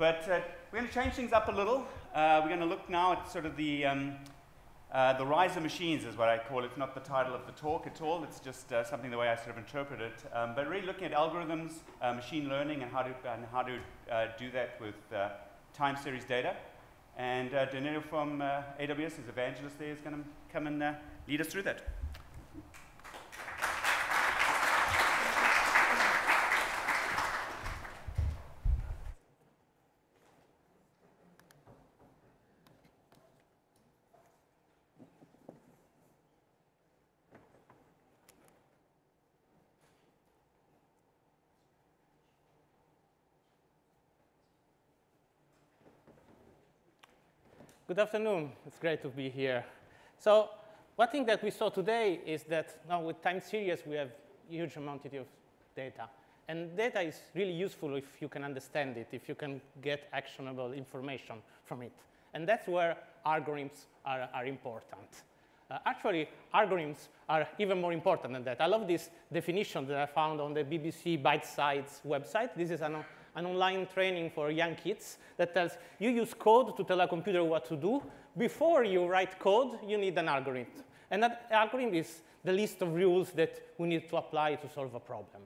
But we're going to change things up a little. We're going to look now at sort of the rise of machines is what I call it. It's not the title of the talk at all. It's just something the way I sort of interpret it. But really looking at algorithms, machine learning, and how to do that with time series data. And Danilo from AWS, his evangelist there, is going to come and lead us through that. Good afternoon. It's great to be here. So one thing that we saw today is that now with time series, we have huge amount of data. And data is really useful if you can understand it, if you can get actionable information from it. And that's where algorithms are important. Actually, algorithms are even more important than that. I love this definition that I found on the BBC Bitesize website. This is an online training for young kids that tells you use code to tell a computer what to do. Before you write code, you need an algorithm. And that algorithm is the list of rules that we need to apply to solve a problem.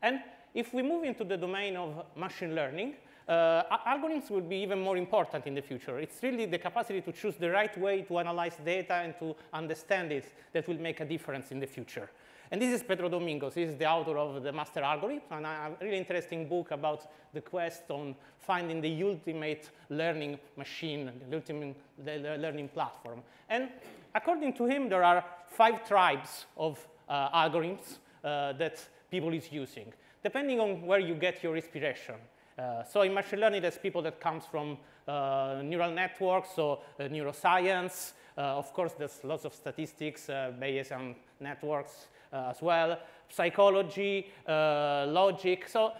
And if we move into the domain of machine learning, algorithms will be even more important in the future. It's really the capacity to choose the right way to analyze data and to understand it that will make a difference in the future. And this is Pedro Domingos. He's the author of The Master Algorithm, and a really interesting book about the quest on finding the ultimate learning machine, the ultimate learning platform. And according to him, there are 5 tribes of algorithms that people is using, depending on where you get your inspiration. So in machine learning, there's people that comes from neural networks, so neuroscience. Of course, there's lots of statistics, Bayesian networks as well, psychology, logic. So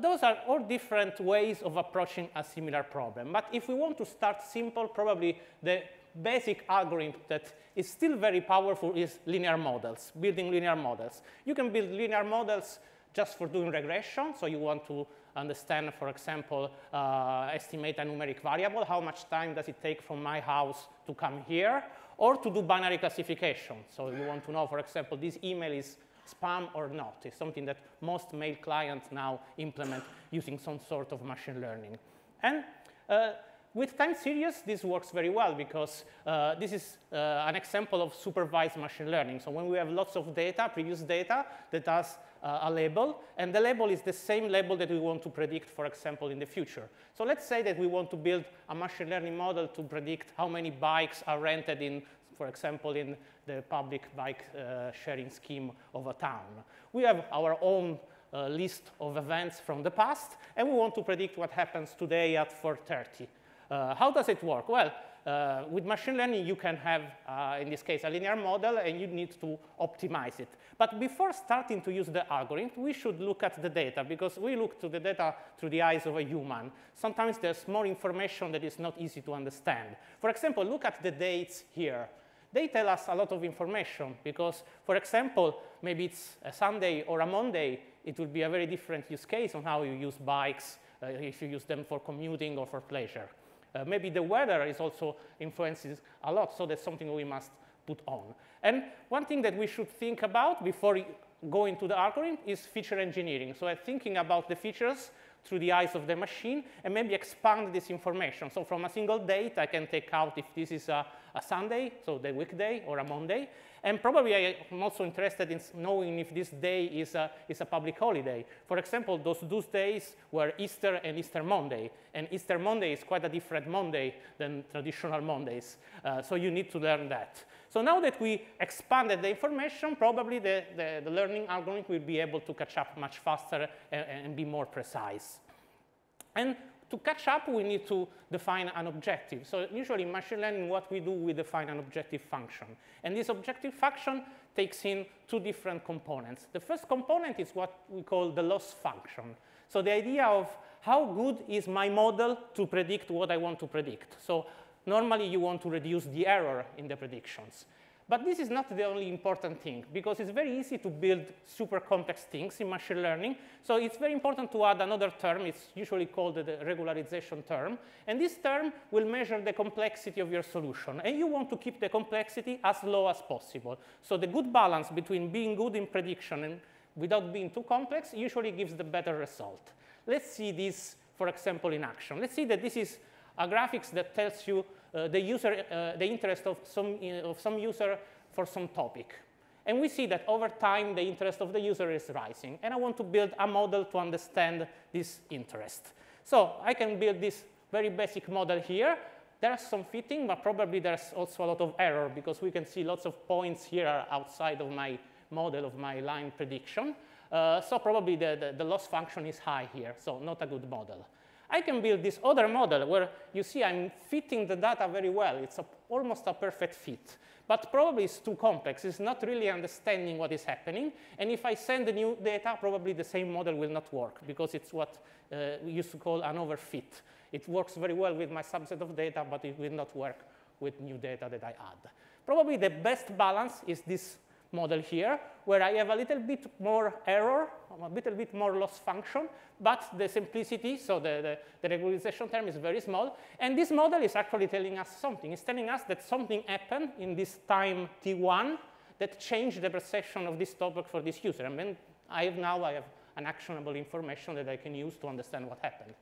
those are all different ways of approaching a similar problem. But if we want to start simple, probably the basic algorithm that is still very powerful is linear models, building linear models. You can build linear models just for doing regression. So you want to understand, for example, estimate a numeric variable. How much time does it take from my house to come here? Or to do binary classification. So you want to know, for example, this email is spam or not. It's something that most mail clients now implement using some sort of machine learning. And with time series, this works very well because this is an example of supervised machine learning. So when we have lots of data, previous data, that has a label, and the label is the same label that we want to predict, for example, in the future. So let's say that we want to build a machine learning model to predict how many bikes are rented in, for example, in the public bike sharing scheme of a town. We have our own list of events from the past, and we want to predict what happens today at 4:30. How does it work? Well, with machine learning, you can have, in this case, a linear model, and you need to optimize it. But before starting to use the algorithm, we should look at the data, because we look to the data through the eyes of a human. Sometimes there's more information that is not easy to understand. For example, look at the dates here. They tell us a lot of information, because, for example, maybe it's a Sunday or a Monday. It will be a very different use case on how you use bikes, if you use them for commuting or for pleasure. Maybe the weather is also influences a lot, so that's something we must put on. And one thing that we should think about before going to the algorithm is feature engineering. So thinking about the features through the eyes of the machine and maybe expand this information. So from a single date, I can take out if this is a Sunday, so the weekday, or a Monday. And probably I'm also interested in knowing if this day is a public holiday. For example, those days were Easter and Easter Monday. And Easter Monday is quite a different Monday than traditional Mondays. So you need to learn that. So now that we expanded the information, probably the learning algorithm will be able to catch up much faster and be more precise. And to catch up, we need to define an objective. So usually in machine learning, what we do, we define an objective function. And this objective function takes in 2 different components. The first component is what we call the loss function. So the idea of how good is my model to predict what I want to predict. So normally, you want to reduce the error in the predictions. But this is not the only important thing, because it's very easy to build super complex things in machine learning. So it's very important to add another term. It's usually called the regularization term. And this term will measure the complexity of your solution. And you want to keep the complexity as low as possible. So the good balance between being good in prediction and without being too complex usually gives the better result. Let's see this, for example, in action. Let's see that this is a graphics that tells you the interest of some user for some topic. And we see that over time, the interest of the user is rising. And I want to build a model to understand this interest. So I can build this very basic model here. There's some fitting, but probably there's also a lot of error, because we can see lots of points here are outside of my model, of my line prediction. So probably the loss function is high here, so not a good model. I can build this other model where you see I'm fitting the data very well. It's almost a perfect fit. But probably it's too complex. It's not really understanding what is happening. And if I send the new data, probably the same model will not work, because it's what we used to call an overfit. It works very well with my subset of data, but it will not work with new data that I add. Probably the best balance is this model here, where I have a little bit more error, a little bit more loss function, but the simplicity, so the regularization term is very small. And this model is actually telling us something. It's telling us that something happened in this time t1 that changed the perception of this topic for this user. And then I have an actionable information that I can use to understand what happened.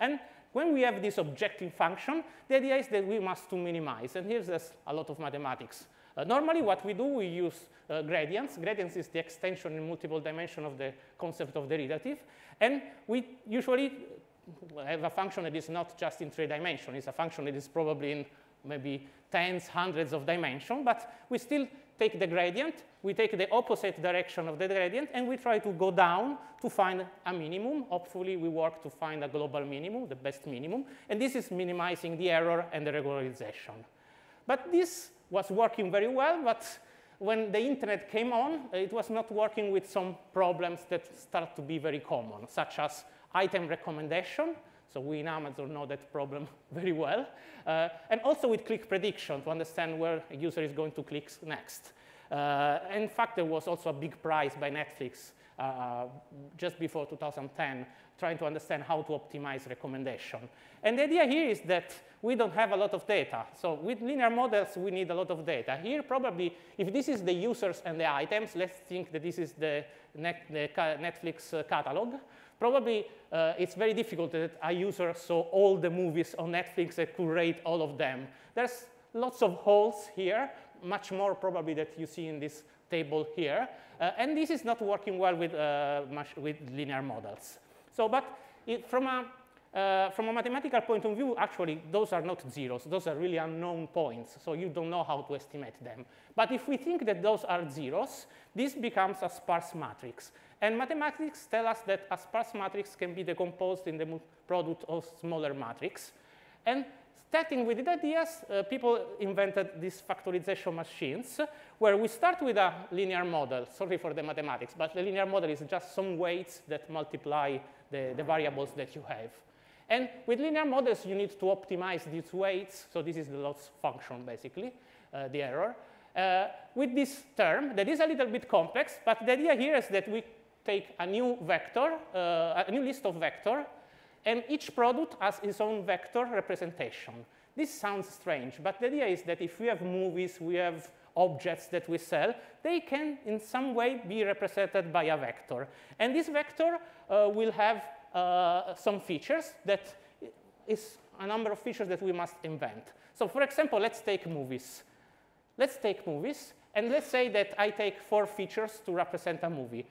And when we have this objective function, the idea is that we must to minimize. And here's a lot of mathematics. Normally, what we do, we use gradients. Gradients is the extension in multiple dimension of the concept of derivative. And we usually have a function that is not just in 3 dimensions. It's a function that is probably in maybe tens, hundreds of dimensions. But we still take the gradient. We take the opposite direction of the gradient. And we try to go down to find a minimum. Hopefully, we work to find a global minimum, the best minimum. And this is minimizing the error and the regularization. But this was working very well, but when the internet came on, it was not working with some problems that start to be very common, such as item recommendation. So we in Amazon know that problem very well. And also with click prediction to understand where a user is going to click next. In fact, there was also a big prize by Netflix just before 2010, trying to understand how to optimize recommendation. And the idea here is that we don't have a lot of data. So with linear models, we need a lot of data. Here, probably, if this is the users and the items, let's think that this is the Netflix catalog. Probably, it's very difficult that a user saw all the movies on Netflix and could rate all of them. There's lots of holes here, much more probably that you see in this table here. And this is not working well with linear models. So, but from a mathematical point of view, actually, those are not zeros. Those are really unknown points. So you don't know how to estimate them. But if we think that those are zeros, this becomes a sparse matrix. And mathematics tell us that a sparse matrix can be decomposed in the product of smaller matrix. And starting with these ideas, people invented these factorization machines, where we start with a linear model. Sorry for the mathematics, but the linear model is just some weights that multiply the variables that you have. And with linear models, you need to optimize these weights. So this is the loss function, basically, the error. With this term, that is a little bit complex, but the idea here is that we take a new vector, a new list of vectors, and each product has its own vector representation. This sounds strange, but the idea is that if we have movies, we have objects that we sell, they can in some way be represented by a vector. And this vector will have some features that is a number of features that we must invent. So for example, let's take movies. Let's take movies, and let's say that I take 4 features to represent a movie.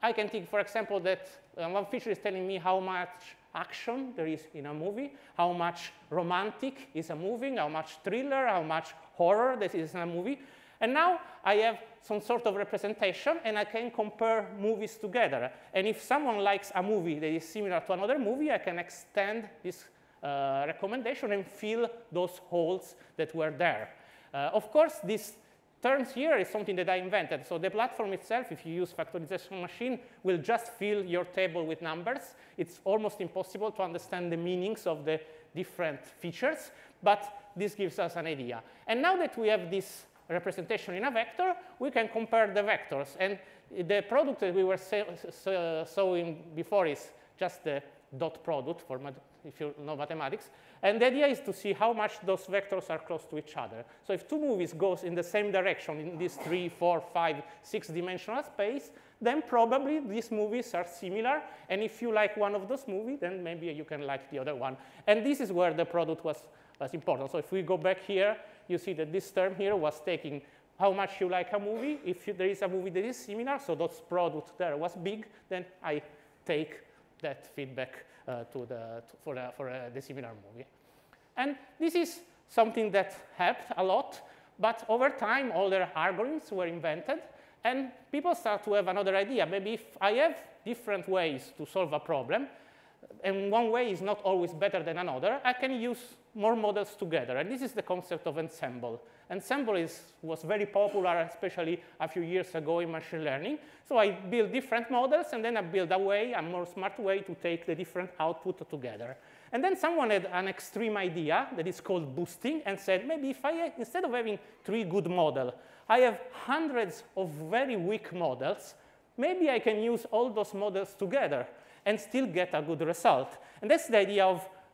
I can think, for example, that one feature is telling me how much action there is in a movie, how much romantic is a movie, how much thriller, how much horror this is in a movie. And now I have some sort of representation, and I can compare movies together. And if someone likes a movie that is similar to another movie, I can extend this recommendation and fill those holes that were there. Of course, these terms here is something that I invented. So the platform itself, if you use factorization machine, will just fill your table with numbers. It's almost impossible to understand the meanings of the different features, but this gives us an idea. And now that we have this representation in a vector, we can compare the vectors. And the product that we were showing before is just the dot product, for if you know mathematics. And the idea is to see how much those vectors are close to each other. So if two movies goes in the same direction in this 3, 4, 5, 6-dimensional space, then probably these movies are similar. And if you like one of those movies, then maybe you can like the other one. And this is where the product was important. So if we go back here, you see that this term here was taking how much you like a movie. If there is a movie that is similar, so those product there was big, then I take that feedback for the similar movie. And this is something that helped a lot. But over time, all their algorithms were invented. And people start to have another idea. Maybe if I have different ways to solve a problem, and one way is not always better than another, I can use more models together. And this is the concept of ensemble. Ensemble was very popular, especially a few years ago in machine learning. So I build different models, and then I build a more smart way to take the different output together. And then someone had an extreme idea that is called boosting and said, maybe if I, instead of having 3 good models, I have hundreds of very weak models, maybe I can use all those models together and still get a good result. And that's the idea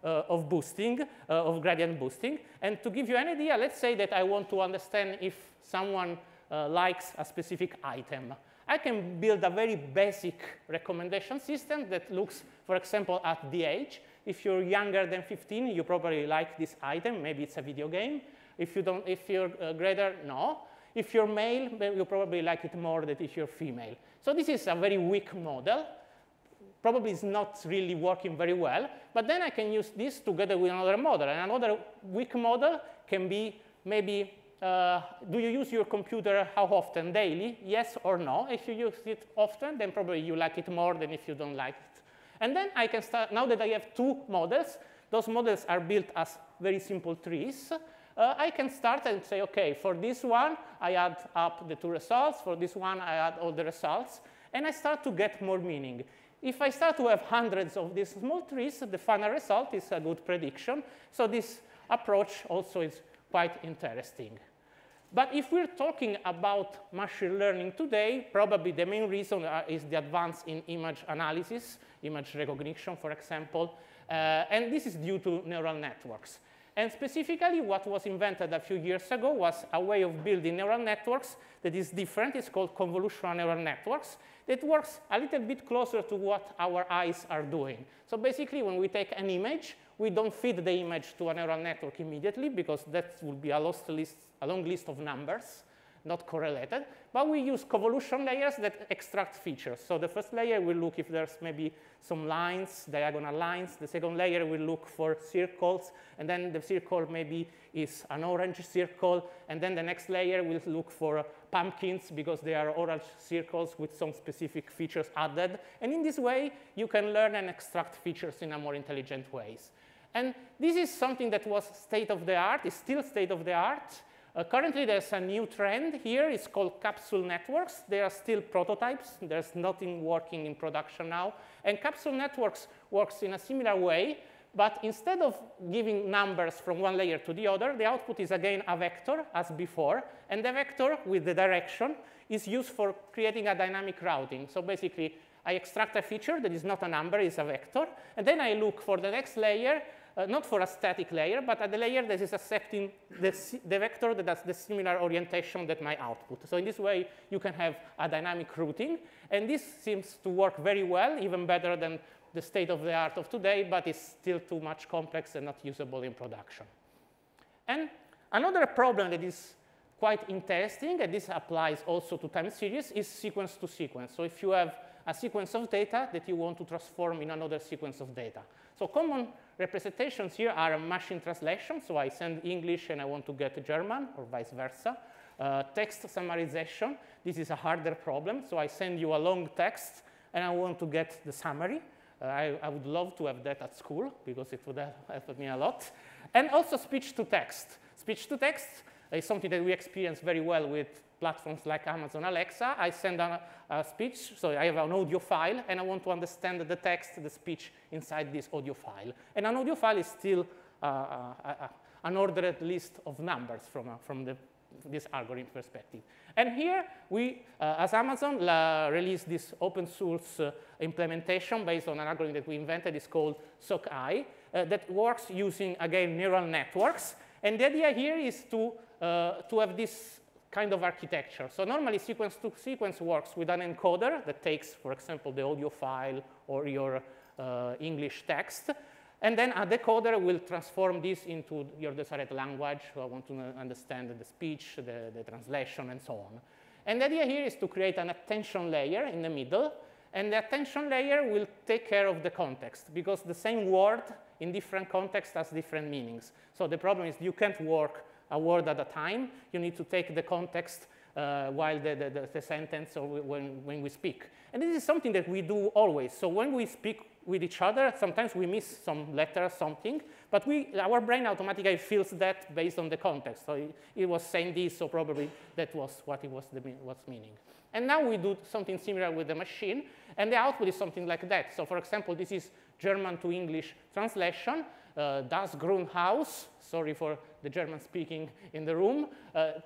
of boosting, of gradient boosting. And to give you an idea, let's say that I want to understand if someone likes a specific item. I can build a very basic recommendation system that looks, for example, at the age. If you're younger than 15, you probably like this item. Maybe it's a video game. If you're greater, no. If you're male, then you probably like it more than if you're female. So this is a very weak model. Probably it's not really working very well. But then I can use this together with another model. And another weak model can be maybe, do you use your computer how often? Daily? Yes or no? If you use it often, then probably you like it more than if you don't like it. And then I can start, now that I have 2 models, those models are built as very simple trees. I can start and say, OK, for this one, I add up the 2 results. For this one, I add all the results. And I start to get more meaning. If I start to have hundreds of these small trees, the final result is a good prediction. So this approach also is quite interesting. But if we're talking about machine learning today, probably the main reason is the advance in image analysis, image recognition, for example. And this is due to neural networks. And specifically, what was invented a few years ago was a way of building neural networks that is different. It's called convolutional neural networks. That works a little bit closer to what our eyes are doing. So basically, when we take an image, we don't feed the image to a neural network immediately, because that would be a long list of numbers, not correlated. But we use convolution layers that extract features. So the first layer will look if there's maybe some lines, diagonal lines. The second layer will look for circles. And then the circle maybe is an orange circle. And then the next layer will look for pumpkins, because they are orange circles with some specific features added. And in this way, you can learn and extract features in a more intelligent ways. And this is something that was state of the art, is still state of the art. Currently, there's a new trend here. It's called capsule networks. They are still prototypes. There's nothing working in production now. And capsule networks works in a similar way. But instead of giving numbers from one layer to the other, the output is again a vector, as before. And the vector with the direction is used for creating a dynamic routing. So basically, I extract a feature that is not a number, it's a vector. And then I look for the next layer, not for a static layer, but at the layer that is accepting the vector that has the similar orientation that my output. So in this way, you can have a dynamic routing. And this seems to work very well, even better than the state of the art of today, but it's still too much complex and not usable in production. And another problem that is quite interesting, and this applies also to time series, is sequence to sequence. So if you have a sequence of data that you want to transform in another sequence of data. So common representations here are machine translation. So I send English and I want to get German, or vice versa. Text summarization. This is a harder problem. So I send you a long text and I want to get the summary. I would love to have that at school, because it would have helped me a lot. And also speech to text. Speech to text is something that we experience very well with platforms like Amazon Alexa. I send a speech, so I have an audio file, and I want to understand the text, the speech inside this audio file. And an audio file is still an ordered list of numbers from the this algorithm perspective. And here, we, as Amazon, released this open source implementation based on an algorithm that we invented. It's called Sockeye, that works using, again, neural networks. And the idea here is to have this kind of architecture. So normally, sequence-to-sequence works with an encoder that takes, for example, the audio file or your English text. And then a decoder will transform this into your desired language. So I want to understand the speech, the translation, and so on. And the idea here is to create an attention layer in the middle. And the attention layer will take care of the context, because the same word in different contexts has different meanings. So the problem is you can't work a word at a time. You need to take the context while the sentence or when we speak. And this is something that we do always. So when we speak with each other, sometimes we miss some letter or something, but our brain automatically feels that based on the context. So it was saying this, so probably that was what it was meaning. And now we do something similar with the machine, and the output is something like that. So for example, this is German to English translation, das Grünhaus, sorry for the German speaking in the room,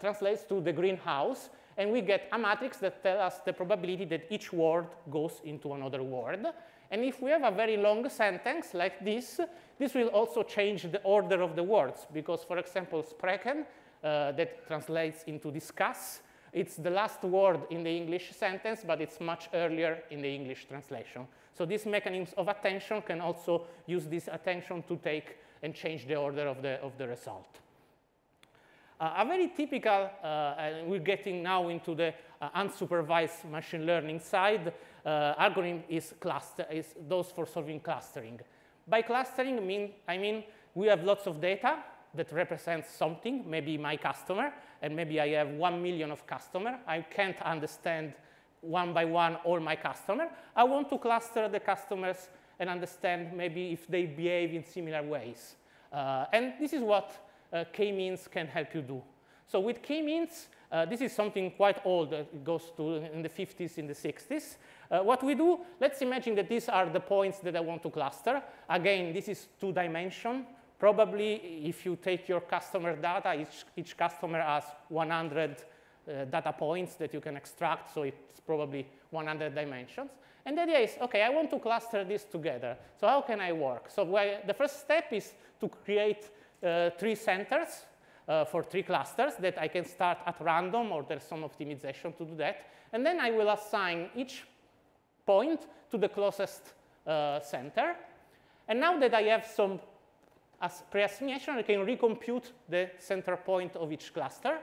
translates to the greenhouse, and we get a matrix that tells us the probability that each word goes into another word. And if we have a very long sentence like this, this will also change the order of the words, because, for example, sprechen, that translates into discuss, it's the last word in the English sentence, but it's much earlier in the English translation. So these mechanisms of attention can also use this attention to take and change the order of the result. A very typical, and we're getting now into the unsupervised machine learning side, algorithm is those for solving clustering. By clustering, I mean we have lots of data that represents something, maybe my customer, and maybe I have 1 million of customers. I can't understand one by one all my customers. I want to cluster the customers and understand maybe if they behave in similar ways. And this is what k-means can help you do. So with k-means, this is something quite old. It goes to in the 50s, in the 60s. What we do, let's imagine that these are the points that I want to cluster. Again, this is two-dimension. Probably if you take your customer data, each customer has 100 data points that you can extract, so it's probably 100 dimensions. And the idea is, okay, I want to cluster this together. So how can I work? So the first step is to create three centers for three clusters that I can start at random, or there's some optimization to do that. And then I will assign each point to the closest center. And now that I have some pre-assignation, I can recompute the center point of each cluster.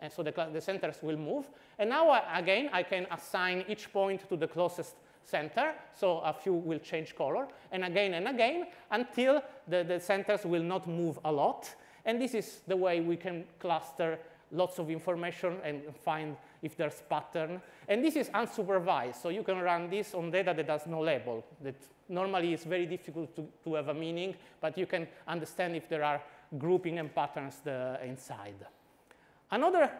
And so the centers will move. And now, again, I can assign each point to the closest center. So a few will change color. And again, until the centers will not move a lot. And this is the way we can cluster lots of information and find if there's pattern. And this is unsupervised. So you can run this on data that has no label. That normally is very difficult to have a meaning, but you can understand if there are grouping and patterns inside. Another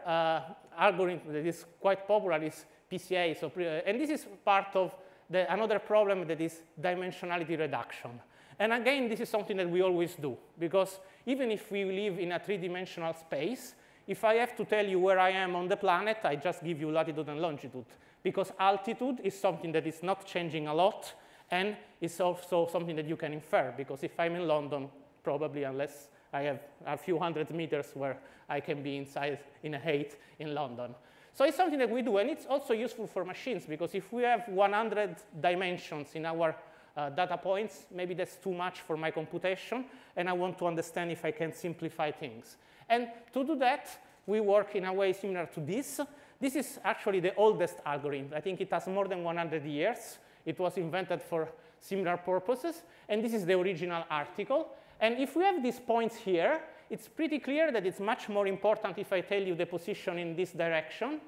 algorithm that is quite popular is PCA. So and this is part of another problem that is dimensionality reduction. And again, this is something that we always do, because even if we live in a three-dimensional space, if I have to tell you where I am on the planet, I just give you latitude and longitude, because altitude is something that is not changing a lot, and it's also something that you can infer, because if I'm in London, probably unless I have a few hundred meters where I can be inside in a height in London. So it's something that we do, and it's also useful for machines, because if we have 100 dimensions in our data points, maybe that's too much for my computation, and I want to understand if I can simplify things. And to do that, we work in a way similar to this. This is actually the oldest algorithm. I think it has more than 100 years. It was invented for similar purposes. And this is the original article. And if we have these points here, it's pretty clear that it's much more important if I tell you the position in this direction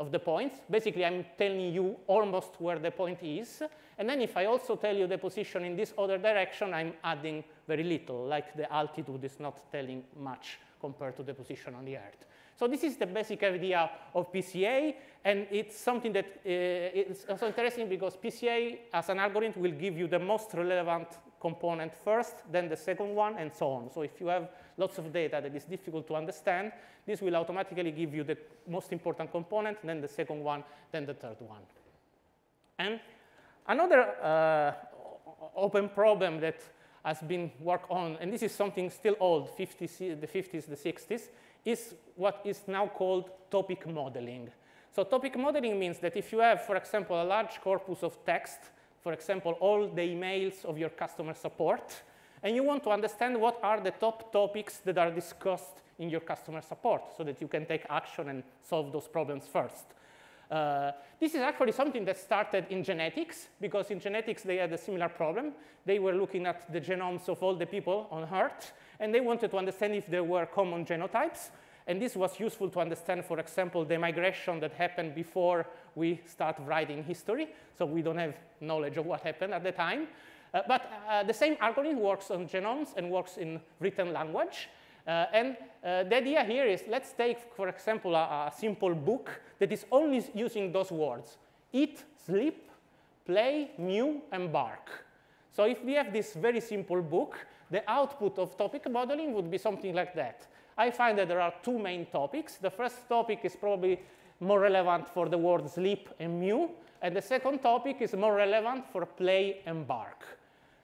of the points. Basically, I'm telling you almost where the point is. And then if I also tell you the position in this other direction, I'm adding very little, like the altitude is not telling much compared to the position on the Earth. So this is the basic idea of PCA, and it's something that is also interesting because PCA as an algorithm will give you the most relevant component first, then the second one, and so on. So if you have lots of data that is difficult to understand, this will automatically give you the most important component, then the second one, then the third one. And another open problem that has been worked on, and this is something still old, the 50s, the 60s, is what is now called topic modeling. So topic modeling means that if you have, for example, a large corpus of text, for example, all the emails of your customer support, and you want to understand what are the top topics that are discussed in your customer support so that you can take action and solve those problems first. This is actually something that started in genetics, because in genetics they had a similar problem. They were looking at the genomes of all the people on Earth, and they wanted to understand if there were common genotypes. And this was useful to understand, for example, the migration that happened before we start writing history. So we don't have knowledge of what happened at the time. But the same algorithm works on genomes and works in written language. And the idea here is, let's take, for example, a simple book that is only using those words: eat, sleep, play, mew, and bark. So if we have this very simple book, the output of topic modeling would be something like that. I find that there are two main topics. The first topic is probably more relevant for the words sleep and mew, and the second topic is more relevant for play and bark.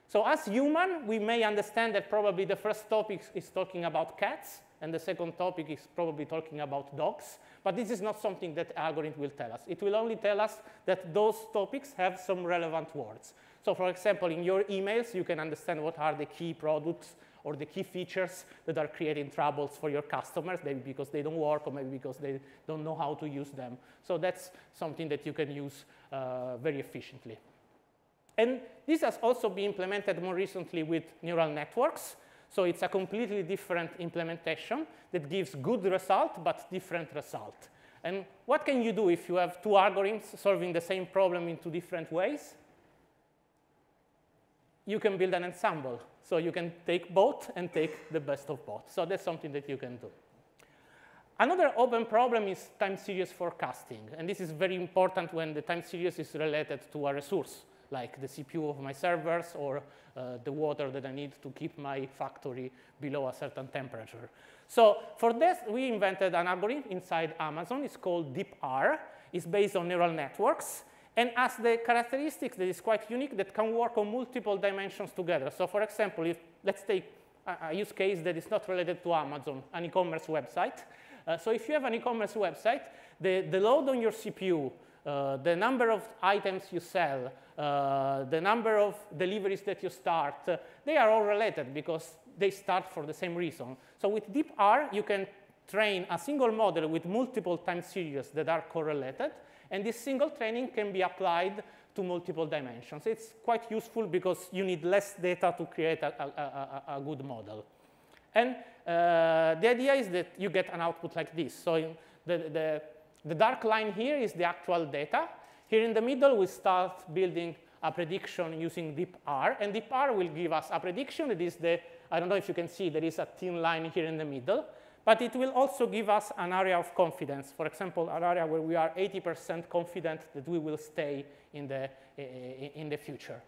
So as human, we may understand that probably the first topic is talking about cats, and the second topic is probably talking about dogs, but this is not something that algorithm will tell us. It will only tell us that those topics have some relevant words. So for example, in your emails, you can understand what are the key products or the key features that are creating troubles for your customers, maybe because they don't work or maybe because they don't know how to use them. So that's something that you can use very efficiently. And this has also been implemented more recently with neural networks. So it's a completely different implementation that gives good result but different result. And what can you do if you have two algorithms solving the same problem in two different ways? You can build an ensemble. So you can take both and take the best of both. So that's something that you can do. Another open problem is time series forecasting. And this is very important when the time series is related to a resource, like the CPU of my servers or the water that I need to keep my factory below a certain temperature. So for this, we invented an algorithm inside Amazon. It's called DeepAR. It's based on neural networks, and as the characteristics that is quite unique that can work on multiple dimensions together. So for example, if let's take a use case that is not related to Amazon, an e-commerce website. So if you have an e-commerce website, the load on your CPU, the number of items you sell, the number of deliveries that you start, they are all related because they start for the same reason. So with DeepAR, you can train a single model with multiple time series that are correlated, and this single training can be applied to multiple dimensions. It's quite useful because you need less data to create a good model. And the idea is that you get an output like this. So in the dark line here is the actual data. Here in the middle, we start building a prediction using DeepAR, and DeepAR will give us a prediction that is the, I don't know if you can see, there is a thin line here in the middle. But it will also give us an area of confidence. For example, an area where we are 80% confident that we will stay in the future.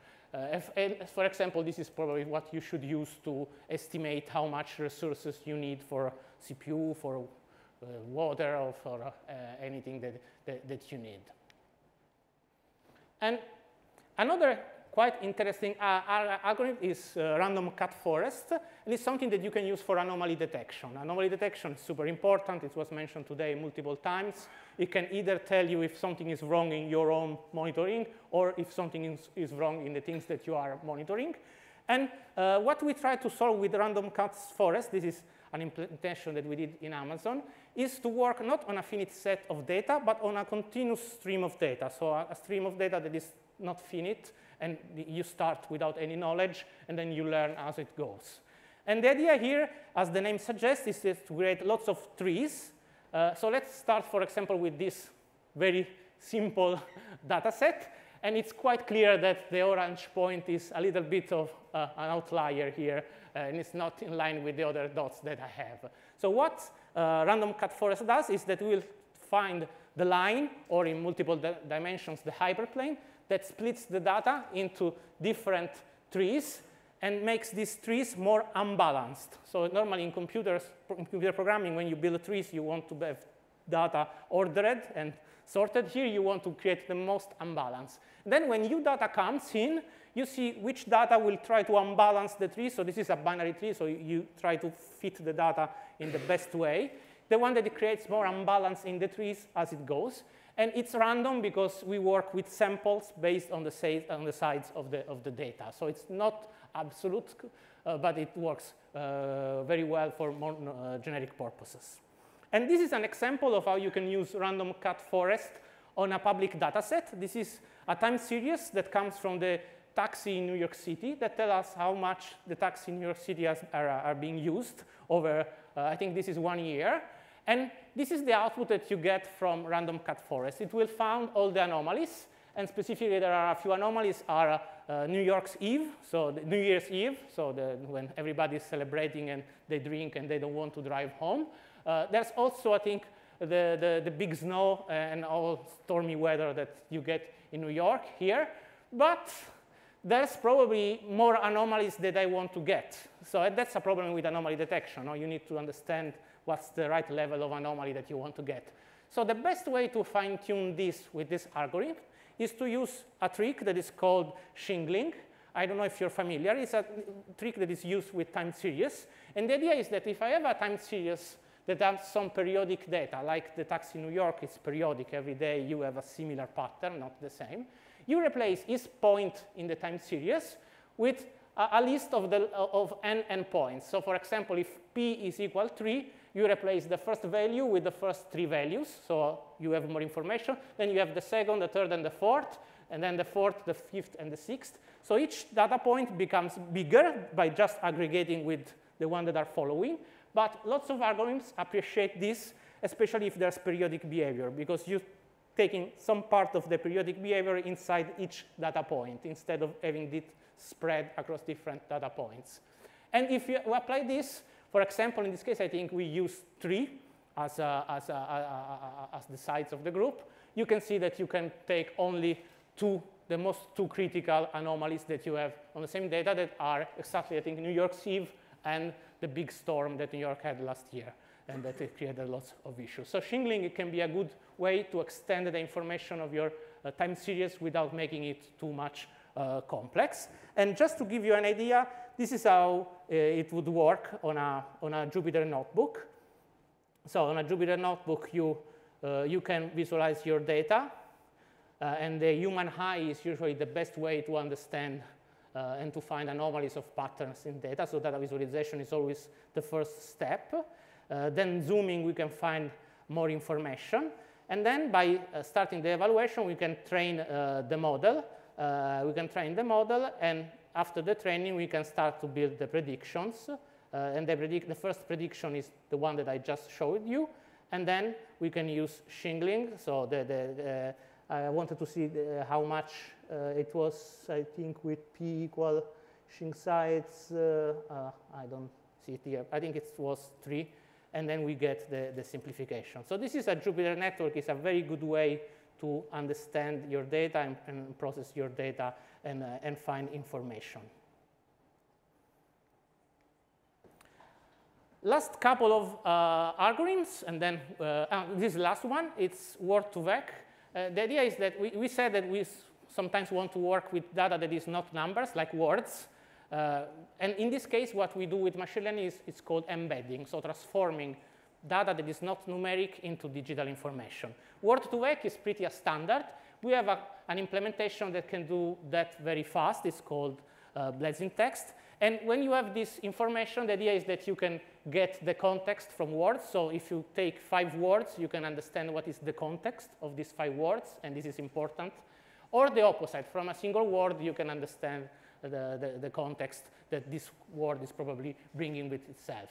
For example, this is probably what you should use to estimate how much resources you need for CPU, for water, or for anything that you need. And another quite interesting algorithm is random cut forest, and it's something that you can use for anomaly detection. Anomaly detection is super important. It was mentioned today multiple times. It can either tell you if something is wrong in your own monitoring or if something is wrong in the things that you are monitoring. And what we try to solve with random cut forest, this is an implementation that we did in Amazon, is to work not on a finite set of data, but on a continuous stream of data. So a stream of data that is not finite, and you start without any knowledge, and then you learn as it goes. And the idea here, as the name suggests, is to create lots of trees. So let's start, for example, with this very simple data set. And it's quite clear that the orange point is a little bit of an outlier here, and it's not in line with the other dots that I have. So what random cut forest does is that we'll find the line, or in multiple dimensions, the hyperplane, that splits the data into different trees. and makes these trees more unbalanced. So normally in computer programming, when you build trees, you want to have data ordered and sorted. Here, you want to create the most unbalance. Then when new data comes in, you see which data will try to unbalance the tree. So this is a binary tree, so you try to fit the data in the best way. The one that creates more unbalance in the trees as it goes. And it's random because we work with samples based on the sides of the data. So it's not absolute, but it works very well for more generic purposes. And this is an example of how you can use random cut forest on a public data set. This is a time series that comes from the taxi in New York City that tell us how much the taxi in New York City are being used over, I think this is 1 year. And this is the output that you get from random cut forest. It will find all the anomalies. And specifically, there are a few anomalies are New Year's Eve, so when everybody is celebrating and they drink and they don't want to drive home. There's also, I think, the big snow and all stormy weather that you get in New York here. But there's probably more anomalies that I want to get. So that's a problem with anomaly detection. You need to understand what's the right level of anomaly that you want to get. So the best way to fine tune this with this algorithm is to use a trick that is called shingling. I don't know if you're familiar. It's a trick that is used with time series. And the idea is that if I have a time series that has some periodic data, like the taxi in New York, it's periodic. Every day you have a similar pattern, not the same. You replace each point in the time series with a list of n endpoints. So for example, if p is equal 3, you replace the first value with the first 3 values. So you have more information. Then you have the second, the third, and the fourth, and then the fourth, the fifth, and the sixth. So each data point becomes bigger by just aggregating with the one that are following. But lots of algorithms appreciate this, especially if there's periodic behavior, because you taking some part of the periodic behavior inside each data point instead of having it spread across different data points. And if you apply this, for example, in this case, I think we use 3 as the sides of the group. You can see that you can take only the most two critical anomalies that you have on the same data that are exactly, I think, New York's Eve and the big storm that New York had last year, and that it created lots of issues. So shingling, it can be a good way to extend the information of your time series without making it too much complex. And just to give you an idea, this is how it would work on a Jupyter notebook. So on a Jupyter notebook, you can visualize your data. And the human eye is usually the best way to understand and to find anomalies of patterns in data. So data visualization is always the first step. Then zooming, we can find more information. And then by starting the evaluation, we can train the model. And after the training, we can start to build the predictions. And the first prediction is the one that I just showed you. And then we can use shingling. So I wanted to see how much it was, I think, with p equal shing sides. I don't see it here. I think it was 3. And then we get the simplification. So this is a Jupyter network. It's a very good way to understand your data and process your data and find information. Last couple of algorithms, and then this last one, it's word2vec. The idea is that we said that we sometimes want to work with data that is not numbers, like words. And in this case, what we do with machine learning is it's called embedding, so transforming data that is not numeric into digital information. Word2vec is pretty a standard. We have an implementation that can do that very fast. It's called BlazingText. And when you have this information, the idea is that you can get the context from words. So if you take 5 words, you can understand what is the context of these 5 words, and this is important. Or the opposite, from a single word, you can understand the context that this word is probably bringing with itself.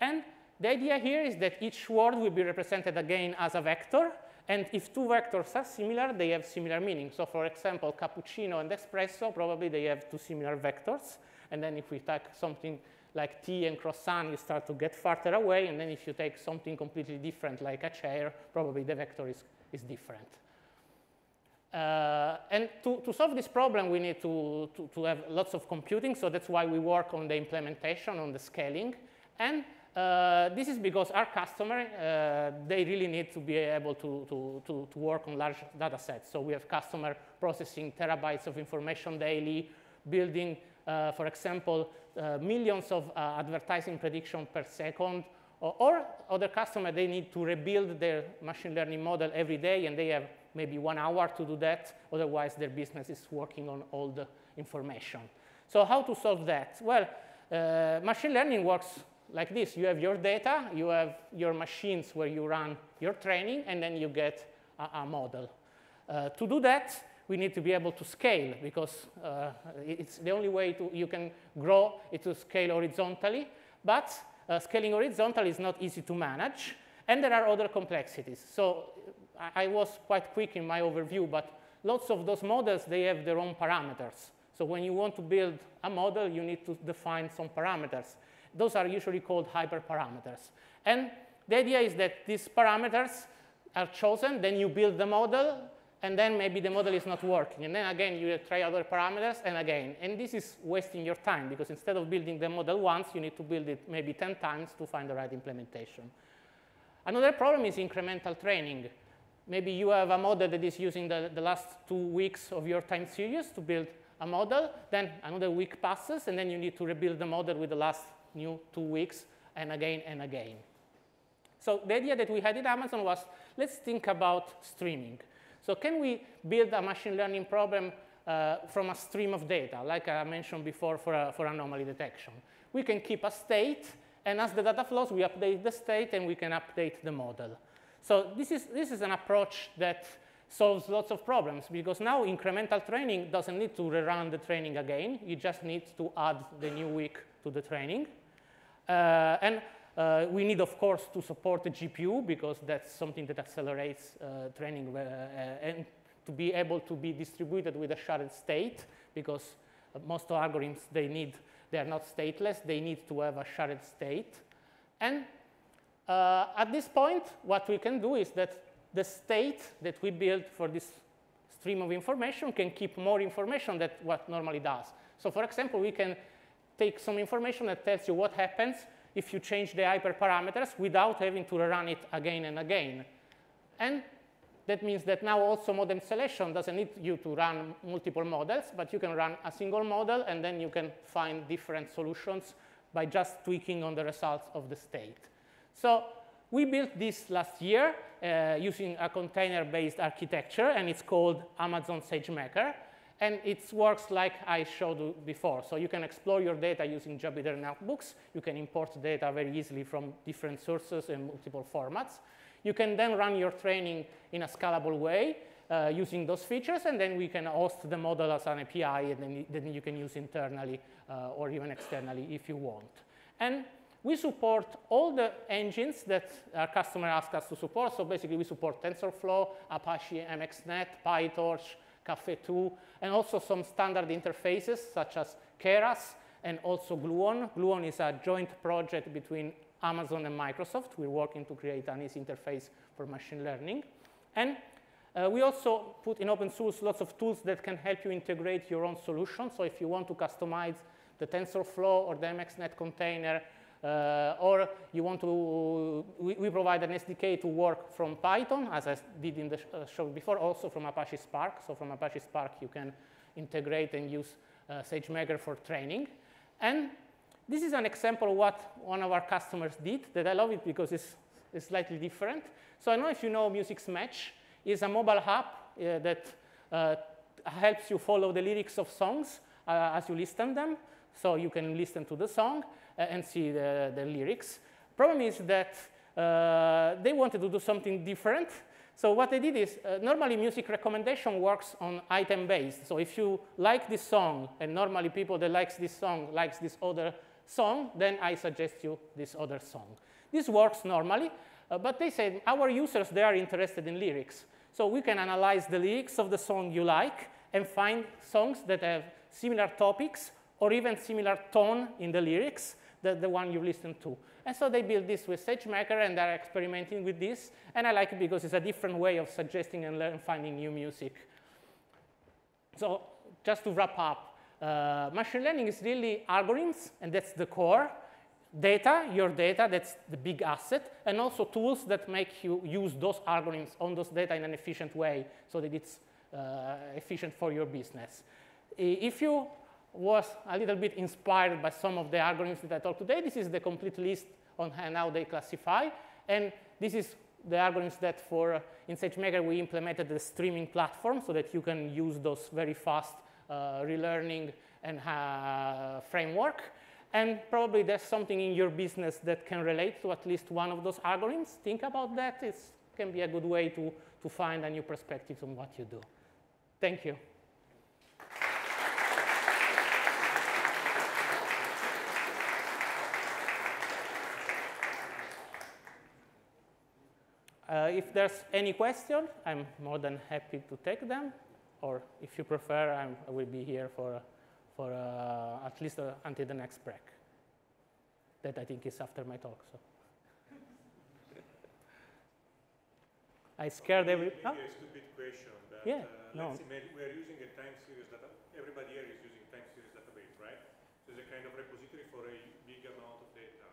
And the idea here is that each word will be represented again as a vector. And if 2 vectors are similar, they have similar meaning. So for example, cappuccino and espresso, probably they have 2 similar vectors. And then if we take something like tea and croissant, you start to get farther away. And then if you take something completely different, like a chair, probably the vector is different. And to solve this problem, we need to have lots of computing. So that's why we work on the implementation, on the scaling. And this is because our customer, they really need to be able to work on large data sets. So we have customer processing terabytes of information daily, building, for example, millions of advertising prediction per second. Or other customer, they need to rebuild their machine learning model every day, and they have maybe 1 hour to do that. Otherwise, their business is working on all the information. So how to solve that? Well, machine learning works like this. You have your data, you have your machines where you run your training, and then you get a model. To do that, we need to be able to scale, because it's the only way you can grow it to scale horizontally. But scaling horizontally is not easy to manage, and there are other complexities. So I was quite quick in my overview, but lots of those models, they have their own parameters. So when you want to build a model, you need to define some parameters. Those are usually called hyperparameters. And the idea is that these parameters are chosen, then you build the model, and then maybe the model is not working. And then again, you try other parameters, and again. And this is wasting your time, because instead of building the model once, you need to build it maybe 10 times to find the right implementation. Another problem is incremental training. Maybe you have a model that is using the last 2 weeks of your time series to build a model. Then another week passes, and then you need to rebuild the model with the last new 2 weeks, and again and again. So the idea that we had at Amazon was, let's think about streaming. So can we build a machine learning problem from a stream of data, like I mentioned before for anomaly detection? We can keep a state, and as the data flows, we update the state, and we can update the model. So this is an approach that solves lots of problems, because now incremental training doesn't need to rerun the training again. You just need to add the new week to the training. And we need, of course, to support the GPU, because that's something that accelerates training and to be able to be distributed with a shared state, because most algorithms, they are not stateless. They need to have a shared state. And at this point, what we can do is that the state that we build for this stream of information can keep more information than what normally does. So for example, we can take some information that tells you what happens if you change the hyperparameters without having to rerun it again and again. And that means that now also model selection doesn't need you to run multiple models, but you can run a single model, and then you can find different solutions by just tweaking on the results of the state. So we built this last year using a container-based architecture, and it's called Amazon SageMaker. And it works like I showed you before. So you can explore your data using Jupyter notebooks. You can import data very easily from different sources and multiple formats. You can then run your training in a scalable way using those features. And then we can host the model as an API. And then you can use internally or even externally if you want. And we support all the engines that our customer asked us to support. So basically, we support TensorFlow, Apache MXNet, PyTorch, Caffe2, and also some standard interfaces such as Keras and also Gluon. Gluon is a joint project between Amazon and Microsoft. We're working to create an easy interface for machine learning. And we also put in open source lots of tools that can help you integrate your own solution. So if you want to customize the TensorFlow or the MXNet container, or you want to, we provide an SDK to work from Python, as I did in the show before, also from Apache Spark. So from Apache Spark, you can integrate and use SageMaker for training. And this is an example of what one of our customers did, that I love it because it's slightly different. So I don't know if you know Musixmatch. It's a mobile app that helps you follow the lyrics of songs as you listen them. So you can listen to the song and see the lyrics. Problem is that they wanted to do something different. So what they did is, normally music recommendation works on item-based. So if you like this song, and normally people that likes this song likes this other song, then I suggest you this other song. This works normally, but they said our users, they are interested in lyrics. So we can analyze the lyrics of the song you like and find songs that have similar topics or even similar tone in the lyrics that the one you listen to. And so they built this with SageMaker, and they're experimenting with this. And I like it because it's a different way of suggesting and finding new music. So just to wrap up, machine learning is really algorithms, and that's the core. Data, your data, that's the big asset, and also tools that make you use those algorithms on those data in an efficient way so that it's efficient for your business. If you was a little bit inspired by some of the algorithms that I talked today, this is the complete list on how they classify, and this is the algorithms that for in SageMaker we implemented the streaming platform so that you can use those very fast relearning and framework. And probably there's something in your business that can relate to at least one of those algorithms. Think about that. It can be a good way to find a new perspective on what you do. Thank you. If there's any question, I'm more than happy to take them. Or if you prefer, I will be here for at least until the next break. That I think is after my talk. So I scared every. Maybe a stupid question. That, yeah. No. Let's imagine we are using a time series data. Everybody here is using time series database, right? So it's a kind of repository for a big amount of data.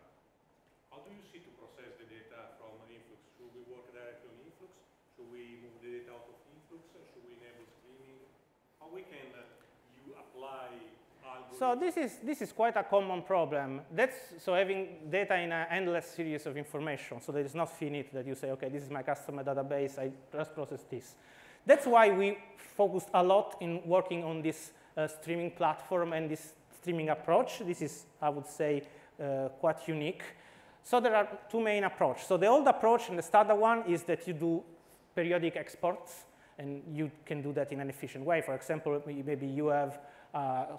How do you see to process the data from an influx? Should we work directly on influx? Should we move the data out of influx? Should we enable streaming? How we can apply algorithms? So this is quite a common problem. That's so having data in an endless series of information, so that it's not finite that you say, okay, this is my customer database, I just process this. That's why we focused a lot in working on this streaming platform and this streaming approach. This is, I would say, quite unique. So there are two main approaches. So the old approach and the standard one is that you do periodic exports. And you can do that in an efficient way. For example, maybe you have,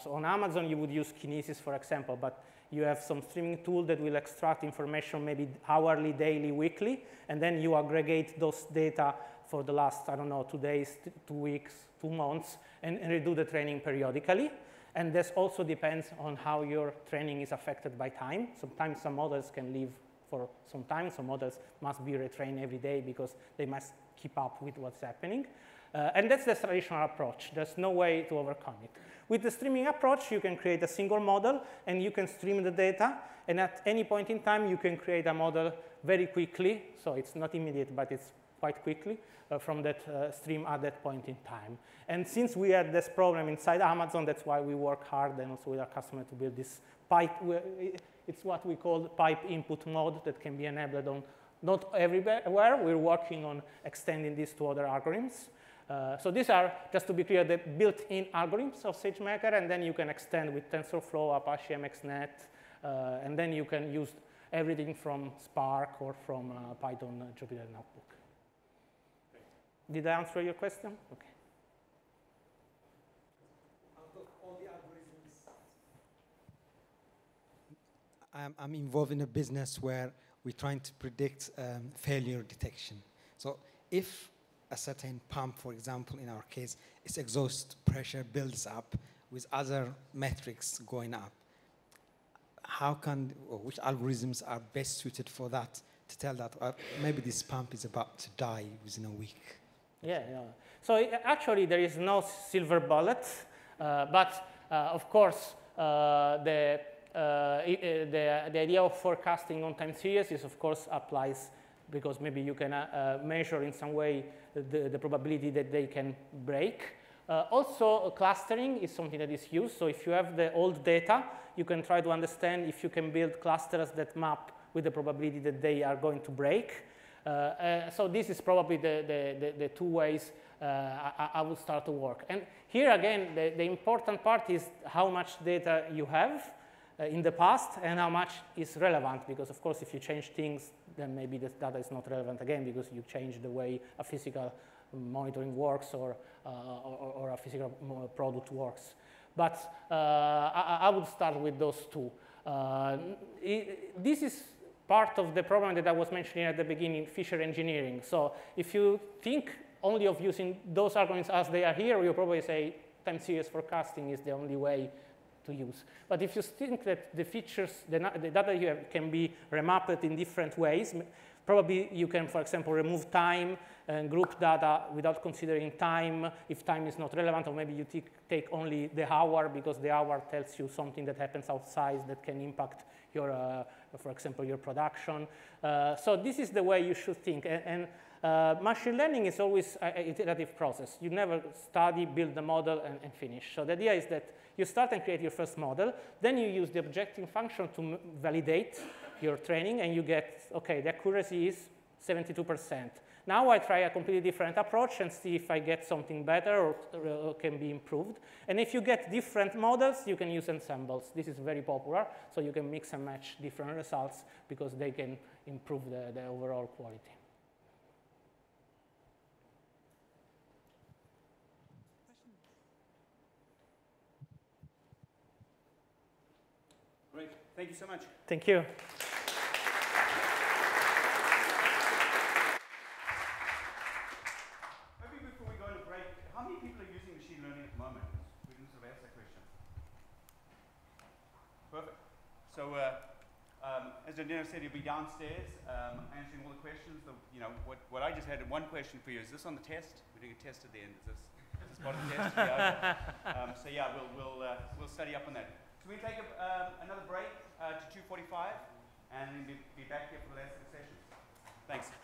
so on Amazon, you would use Kinesis, for example, but you have some streaming tool that will extract information maybe hourly, daily, weekly, and then you aggregate those data for the last, I don't know, 2 days, 2 weeks, 2 months, and redo the training periodically. And this also depends on how your training is affected by time. Sometimes some models can live for some time, some models must be retrained every day because they must keep up with what's happening. And that's the traditional approach. There's no way to overcome it. With the streaming approach, you can create a single model, and you can stream the data. And at any point in time, you can create a model very quickly. So it's not immediate, but it's quite quickly from that stream at that point in time. And since we had this problem inside Amazon, that's why we work hard and also with our customer to build this pipe. It's what we call pipe input mode that can be enabled on not everywhere. We're working on extending this to other algorithms. So these are, just to be clear, the built-in algorithms of SageMaker, and then you can extend with TensorFlow, Apache MXNet, and then you can use everything from Spark or from Python Jupyter Notebook. Did I answer your question? Okay. I'm involved in a business where we're trying to predict failure detection. So if a certain pump, for example, in our case, its exhaust pressure builds up with other metrics going up, how can, or which algorithms are best suited for that to tell that maybe this pump is about to die within a week? Yeah, yeah. So actually there is no silver bullet, but of course the idea of forecasting on time series is of course applies because maybe you can measure in some way the probability that they can break. Also, clustering is something that is used. So if you have the old data, you can try to understand if you can build clusters that map with the probability that they are going to break. So this is probably the two ways I would start to work. And here again, the important part is how much data you have in the past and how much is relevant, because of course if you change things then maybe the data is not relevant again because you change the way a physical monitoring works or a physical product works. But I would start with those two. This is part of the problem that I was mentioning at the beginning, feature engineering. So if you think only of using those algorithms as they are here, you probably say time series forecasting is the only way to use. But if you think that the features, the data you have can be remapped in different ways, Probably you can, for example, remove time and group data without considering time if time is not relevant, or maybe you take only the hour because the hour tells you something that happens outside that can impact your, for example, your production. So this is the way you should think. And machine learning is always an iterative process. You never study, build the model, and finish. So the idea is that you start and create your first model. Then you use the objecting function to validate your training, and you get, OK, the accuracy is 72%. Now I try a completely different approach and see if I get something better or can be improved. And if you get different models, you can use ensembles. This is very popular. So you can mix and match different results because they can improve the overall quality. Great. Thank you so much. Thank you. So as Daniel said, you'll be downstairs answering all the questions. What I just had one question for you. Is this on the test? We're doing a test at the end. Is this part of the test? Yeah. So yeah, we'll study up on that. So we take another break to 2:45, and then be back here for the last session. Thanks.